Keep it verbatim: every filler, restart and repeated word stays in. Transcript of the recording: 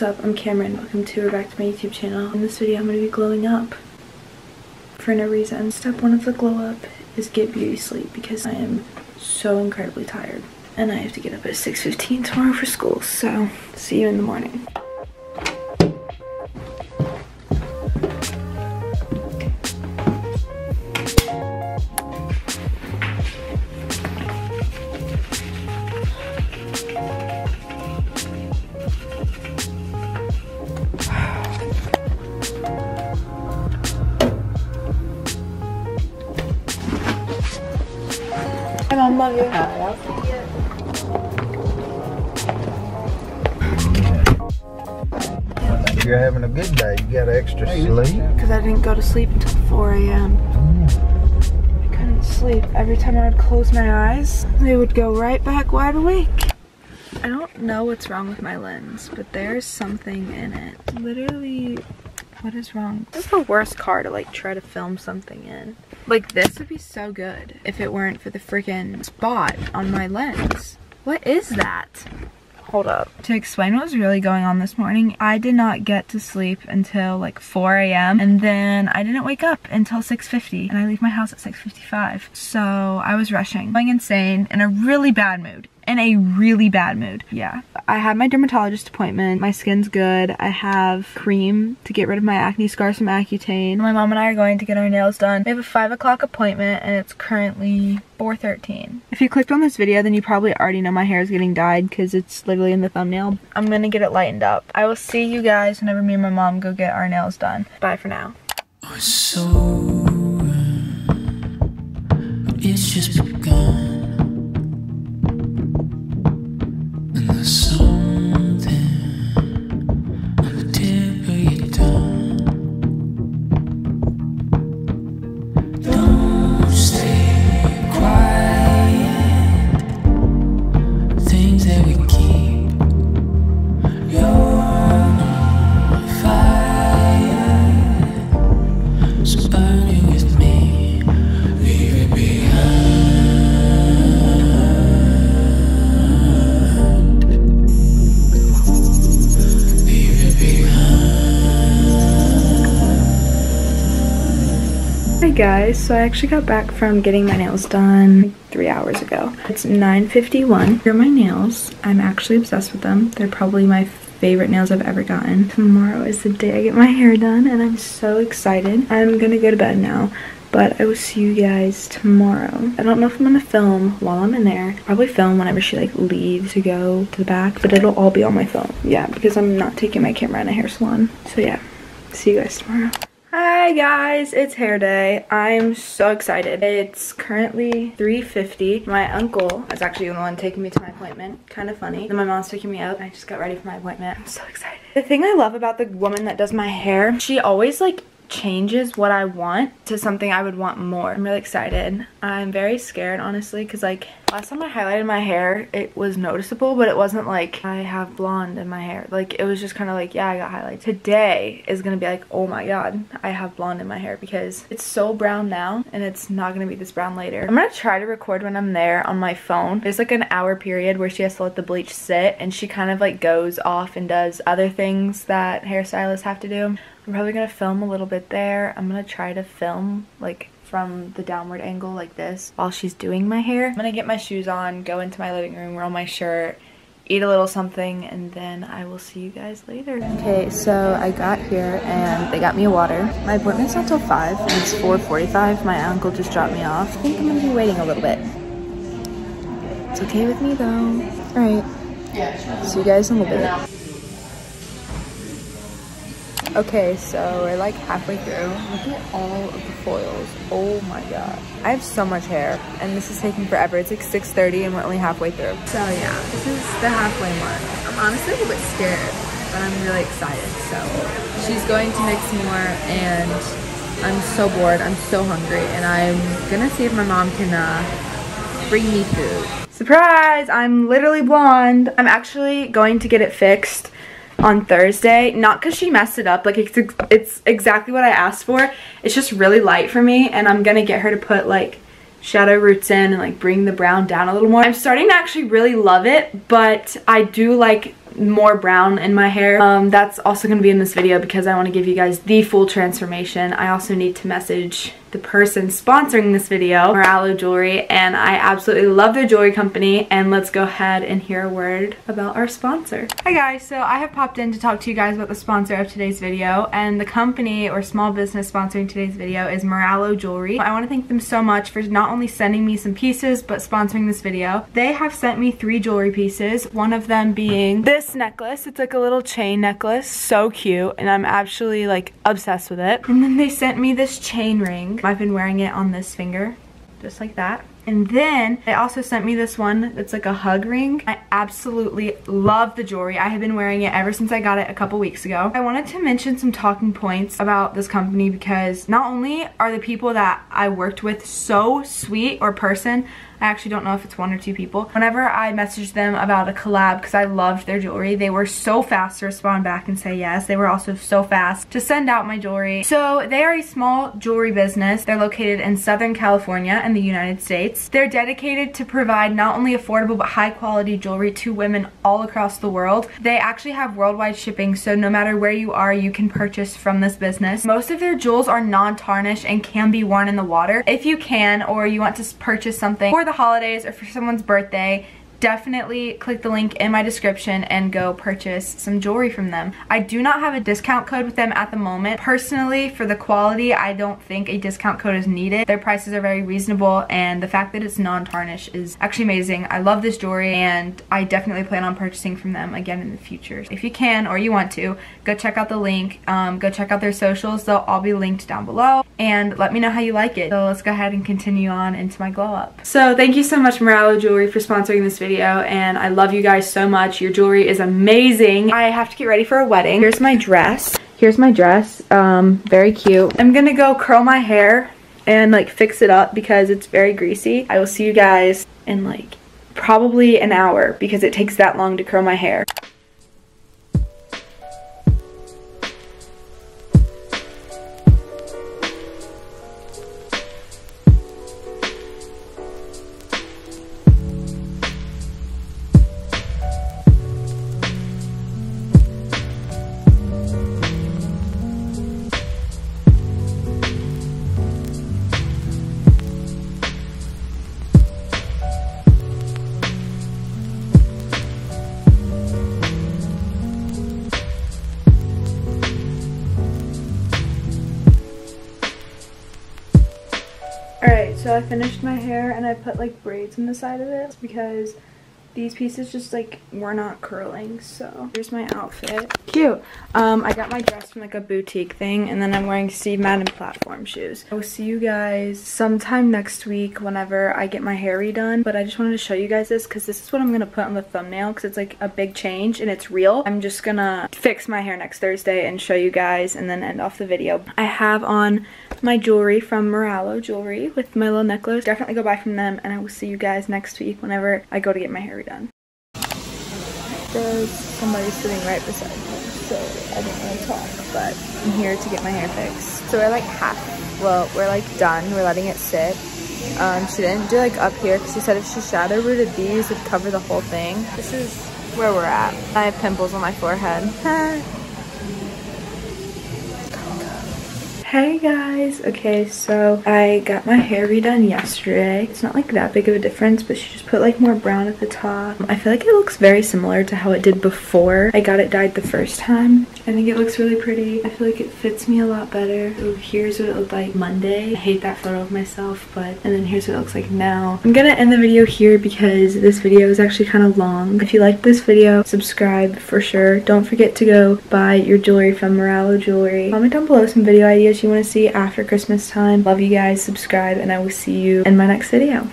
What's up? I'm Cameron. Welcome to or back to my YouTube channel. In this video, I'm going to be glowing up for no reason. Step one of the glow up is get beauty sleep because I am so incredibly tired. And I have to get up at six fifteen tomorrow for school, so see you in the morning. I love you. If you're having a good day, you got extra sleep. Because I didn't go to sleep until four A M Mm. I couldn't sleep. Every time I would close my eyes, they would go right back wide awake. I don't know what's wrong with my lens, but there's something in it. Literally, what is wrong? This is the worst car to like try to film something in. Like, this would be so good if it weren't for the freaking spot on my lens. What is that? Hold up. To explain what was really going on this morning, I did not get to sleep until like four A M and then I didn't wake up until six fifty and I leave my house at six fifty-five. So I was rushing, going insane, in a really bad mood. In a really bad mood. Yeah. I had my dermatologist appointment. My skin's good. I have cream to get rid of my acne scars from Accutane. My mom and I are going to get our nails done. We have a five o'clock appointment and it's currently four thirteen. If you clicked on this video, then you probably already know my hair is getting dyed because it's literally in the thumbnail. I'm gonna get it lightened up. I will see you guys whenever me and my mom go get our nails done. Bye for now. It's so, it's just begun. Guys, so I actually got back from getting my nails done three hours ago. It's nine fifty-one. Here are my nails. I'm actually obsessed with them. They're probably my favorite nails I've ever gotten. Tomorrow is the day I get my hair done and I'm so excited. I'm gonna go to bed now, but I will see you guys tomorrow. I don't know if I'm gonna film while I'm in there. I'll probably film whenever she like leaves to go to the back, but it'll all be on my phone. Yeah, because I'm not taking my camera in a hair salon. So yeah, see you guys tomorrow. Hi guys, it's hair day. I'm so excited. It's currently three fifty. My uncle is actually the one taking me to my appointment. Kind of funny. Then my mom's picking me up. I just got ready for my appointment. I'm so excited. The thing I love about the woman that does my hair, she always like changes what I want to something I would want more. I'm really excited. I'm very scared, honestly, because like last time I highlighted my hair, it was noticeable, but it wasn't like I have blonde in my hair. Like, it was just kind of like, yeah, I got highlights. Today is gonna be like, oh my god, I have blonde in my hair because it's so brown now and it's not gonna be this brown later. I'm gonna try to record when I'm there on my phone. There's like an hour period where she has to let the bleach sit and she kind of like goes off and does other things that hairstylists have to do. I'm probably gonna film a little bit there. I'm gonna try to film like from the downward angle like this while she's doing my hair. I'm gonna get my shoes on, go into my living room, roll my shirt, eat a little something, and then I will see you guys later. Okay, so I got here and they got me water. My appointment's not till five and it's four forty-five. My uncle just dropped me off. I think I'm gonna be waiting a little bit. It's okay with me though. All right, see you guys in a little bit. Okay, so we're like halfway through. Look at all of the foils. Oh my god. I have so much hair, and this is taking forever. It's like six thirty and we're only halfway through. So yeah, this is the halfway mark. I'm honestly a little bit scared, but I'm really excited. So she's going to mix more, and I'm so bored. I'm so hungry, and I'm gonna see if my mom can uh, bring me food. Surprise! I'm literally blonde. I'm actually going to get it fixed on Thursday, not because she messed it up, like it's, ex it's exactly what I asked for. It's just really light for me, and I'm gonna get her to put like shadow roots in and like bring the brown down a little more. I'm starting to actually really love it, but I do like more brown in my hair. Um, that's also going to be in this video because I want to give you guys the full transformation. I also need to message the person sponsoring this video, Meralo Jewelry, and I absolutely love their jewelry company, and let's go ahead and hear a word about our sponsor. Hi guys, so I have popped in to talk to you guys about the sponsor of today's video, and the company or small business sponsoring today's video is Meralo Jewelry. I want to thank them so much for not only sending me some pieces but sponsoring this video. They have sent me three jewelry pieces, one of them being this necklace. It's like a little chain necklace, so cute, and I'm actually like obsessed with it. And then they sent me this chain ring. I've been wearing it on this finger, just like that. And then they also sent me this one that's like a hug ring. I absolutely love the jewelry. I have been wearing it ever since I got it a couple weeks ago. I wanted to mention some talking points about this company because not only are the people that I worked with so sweet or person, I actually don't know if it's one or two people. Whenever I messaged them about a collab because I loved their jewelry, they were so fast to respond back and say yes. They were also so fast to send out my jewelry. So they are a small jewelry business. They're located in Southern California in the United States. They're dedicated to provide not only affordable but high quality jewelry to women all across the world. They actually have worldwide shipping, so no matter where you are, you can purchase from this business. Most of their jewels are non-tarnished and can be worn in the water. If you can, or you want to purchase something for the holidays or for someone's birthday, definitely click the link in my description and go purchase some jewelry from them. I do not have a discount code with them at the moment. Personally, for the quality, I don't think a discount code is needed. Their prices are very reasonable, and the fact that it's non-tarnish is actually amazing. I love this jewelry, and I definitely plan on purchasing from them again in the future. If you can or you want to, go check out the link. Um, go check out their socials. They'll all be linked down below, and let me know how you like it. So let's go ahead and continue on into my glow up. So thank you so much, Meralo Jewelry, for sponsoring this video. Video, and I love you guys so much. Your jewelry is amazing. I have to get ready for a wedding. Here's my dress. Here's my dress. Um, very cute. I'm gonna go curl my hair and like fix it up because it's very greasy. I will see you guys in like probably an hour because it takes that long to curl my hair. Alright, so I finished my hair and I put like braids on the side of it because these pieces just like were not curling. So here's my outfit. Cute. Um, I got my dress from like a boutique thing, and then I'm wearing Steve Madden platform shoes. I will see you guys sometime next week whenever I get my hair redone, but I just wanted to show you guys this because this is what I'm going to put on the thumbnail because it's like a big change and it's real. I'm just going to fix my hair next Thursday and show you guys and then end off the video. I have on my jewelry from Meralo Jewelry with my little necklace. Definitely go buy from them, and I will see you guys next week whenever I go to get my hair redone. There's somebody sitting right beside me, so I didn't really talk, but I'm here to get my hair fixed. So we're like half, well, we're like done. We're letting it sit. Um, she didn't do like up here because she said if she shadow rooted these, it'd cover the whole thing. This is where we're at. I have pimples on my forehead. Hey guys, okay, so I got my hair redone yesterday. It's not like that big of a difference, but she just put like more brown at the top. I feel like it looks very similar to how it did before I got it dyed the first time. I think it looks really pretty. I feel like it fits me a lot better. So here's what it looked like Monday. I hate that photo of myself, but and then here's what it looks like now. I'm gonna end the video here because this video is actually kind of long. If you liked this video, subscribe for sure. Don't forget to go buy your jewelry from Meralo Jewelry. Comment down below some video ideas you want to see after Christmas time. Love you guys, subscribe, and I will see you in my next video.